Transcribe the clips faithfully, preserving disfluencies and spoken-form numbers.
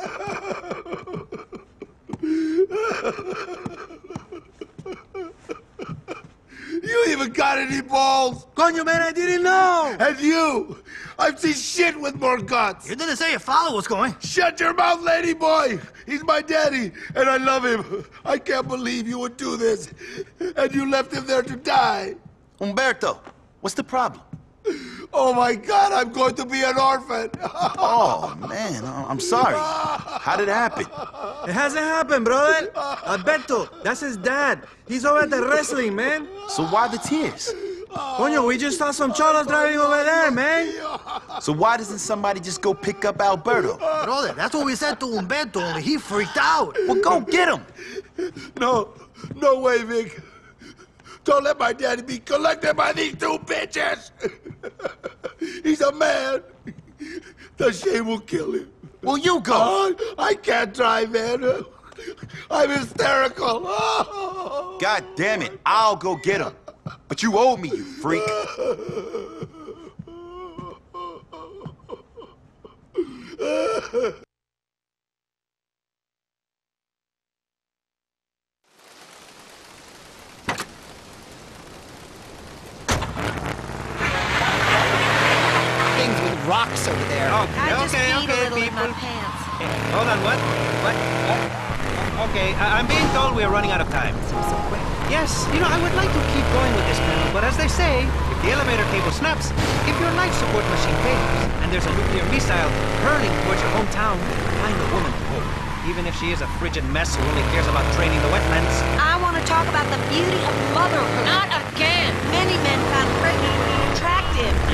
You even got any balls? Coño, man, I didn't know. And you? I've seen shit with more guts. You didn't say your father was going. Shut your mouth, lady boy. He's my daddy, and I love him. I can't believe you would do this, and you left him there to die. Humberto, what's the problem? Oh, my God, I'm going to be an orphan. Oh, man, I'm sorry. How did it happen? It hasn't happened, brother. Alberto, that's his dad. He's over at the wrestling, man. So why the tears? Coño, we just saw some cholos driving over there, man. So why doesn't somebody just go pick up Alberto? Brother, that's what we said to Humberto. He freaked out. Well, go get him. No, no way, Vic. Don't let my daddy be collected by these two bitches. He's a man. The shame will kill him. Well, you go. Oh, I can't try, man. I'm hysterical. Oh. God damn it. I'll go get him. But you owe me, you freak. Rocks over there. Okay, I just okay, peed okay, a little people. In my pants. Okay. Hold on, what? What? What? Okay, I I'm being told we are running out of time. So, so quick. Yes, you know, I would like to keep going with this panel, but as they say, if the elevator cable snaps, if your life support machine fails, and there's a nuclear missile hurling towards your hometown, find a woman to hold. Even if she is a frigid mess who only cares about training the wetlands. I want to talk about the beauty of motherhood. Not again. Many men found pregnant.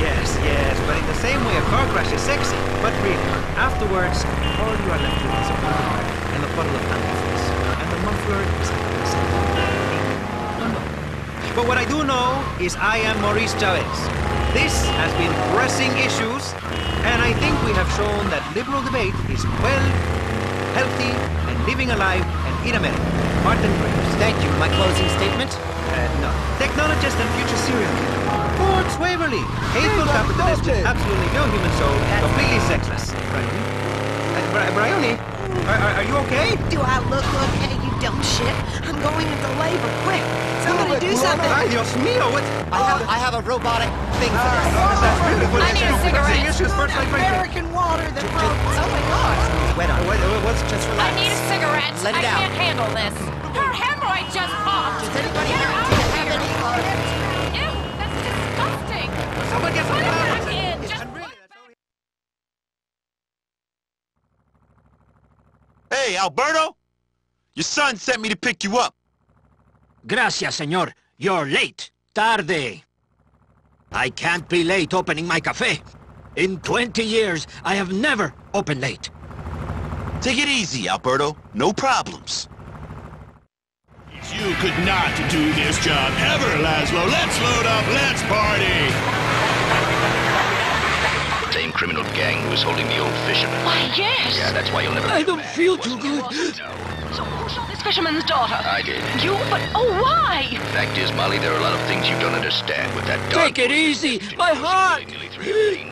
Yes, yes, but in the same way a car crash is sexy. But really, afterwards, all you are left with is a car and a bottle of antifreeze. And the muffler is no, no. But what I do know is I am Maurice Chavez. This has been pressing issues, and I think we have shown that liberal debate is well, healthy, and living alive and in America. Martin Graves. Thank you. My closing statement? Uh, no. Technologist and future serial killer. Towards Waverly! Hateful capitalist with absolutely no human soul, that's completely sexless. Bryony? Uh, Bryony? Are, are, are you okay? Do I look okay, you dumb shit? I'm going into labor, quick! Somebody do something! Ay, Dios mío! What? I have, I have a robotic thing for this. Uh, oh, that's beautiful. I need a cigarette! Issues first, like American right water that floats. Oh my God! It's wet on it. What's just relax? I need a cigarette! Let it I out. Can't handle this! Her hemorrhoid just popped! Does anybody have any water? Someone gets a Hey, Alberto! Your son sent me to pick you up. Gracias, señor. You're late. Tarde. I can't be late opening my cafe. In twenty years, I have never opened late. Take it easy, Alberto. No problems. You could not do this job ever, Laszlo. Let's load up. Let's party. Same criminal gang who was holding the old fisherman. Why, yes! Yeah, that's why you'll never... I don't feel too good. No. So who shot this fisherman's daughter? I did. You? But, oh, why? Fact is, Molly, there are a lot of things you don't understand with that dog. Take it easy! My heart! Nearly three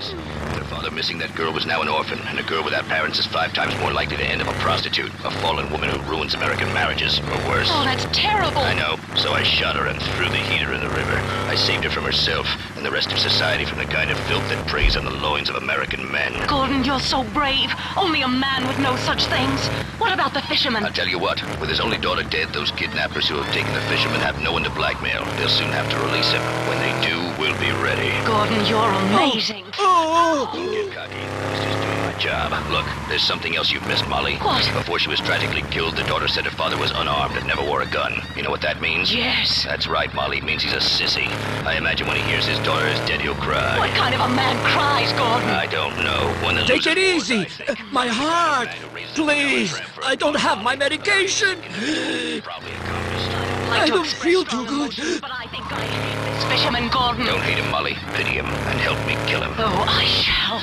Their father missing that girl was now an orphan, and a girl without parents is five times more likely to end up a prostitute, a fallen woman who ruins American marriages, or worse. Oh, that's terrible! I know. So I shot her and threw the heater in the river. I saved her from herself and the rest of society from the kind of filth that preys on the loins of American men. Gordon, you're so brave. Only a man would know such things. What about the fisherman? I'll tell you what. With his only daughter dead, those kidnappers who have taken the fisherman have no one to blackmail. They'll soon have to release him. When they do, we'll be ready. Gordon, you're amazing. Oh! Don't get cocky. I was just doing my job. Look, there's something else you've missed, Molly. What? Before she was tragically killed, the daughter said her father was unarmed and never wore a gun. You know what that means? Yes. That's right, Molly. It means he's a sissy. I imagine when he hears his daughter is dead, he'll cry. What kind of a man cries, Gordon? I don't know. One that Take it easy. Boys, uh, my heart. Please. I don't have my medication. I don't feel too good. But I think I hate this fisherman, Gordon. Don't hate him, Molly. Pity him and help me kill him. Oh, I shall.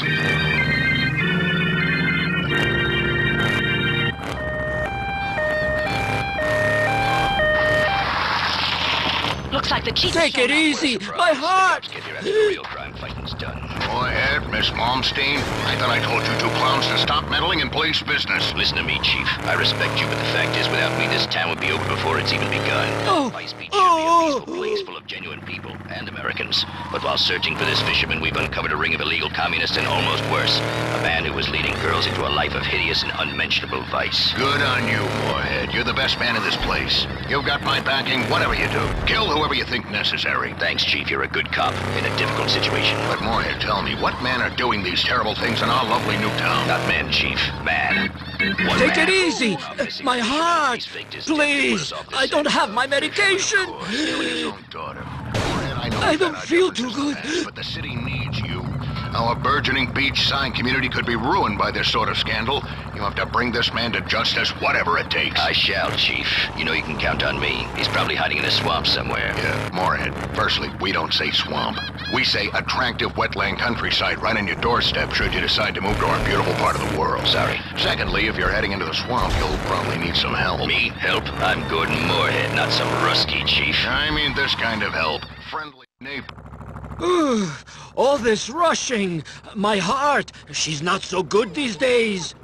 Looks like the Chief. Take it easy! My heart! Get here after the real crime fighting's done. Moorhead, Miss Momstein, I thought I told you two clowns to stop meddling in police business. Listen to me, Chief. I respect you, but the fact is, without me, this town would be over before it's even begun. Oh. Vice Beach oh. should be a peaceful place full of genuine people and Americans. But while searching for this fisherman, we've uncovered a ring of illegal communists and almost worse. A man who was leading girls into a life of hideous and unmentionable vice. Good on you, Moorhead. You're the best man in this place. You've got my backing, whatever you do. Kill whoever you think necessary. Thanks, Chief. You're a good cop in a difficult situation. But Moorhead, tell me, what men are doing these terrible things in our lovely new town? Not men, Chief. Man. One Take man. it easy. Uh, my heart. Please. I don't have my medication. I don't feel too good. But the city needs you. Our burgeoning beachside community could be ruined by this sort of scandal. You have to bring this man to justice, whatever it takes. I shall, Chief. You know you can count on me. He's probably hiding in a swamp somewhere. Yeah, Moorhead. Firstly, we don't say swamp. We say attractive wetland countryside right on your doorstep should you decide to move to our beautiful part of the world. Sorry. Secondly, if you're heading into the swamp, you'll probably need some help. Me? Help? I'm Gordon Moorhead, not some rusky chief. I mean this kind of help. Friendly neighbor. Ooh, all this rushing. My heart. She's not so good these days.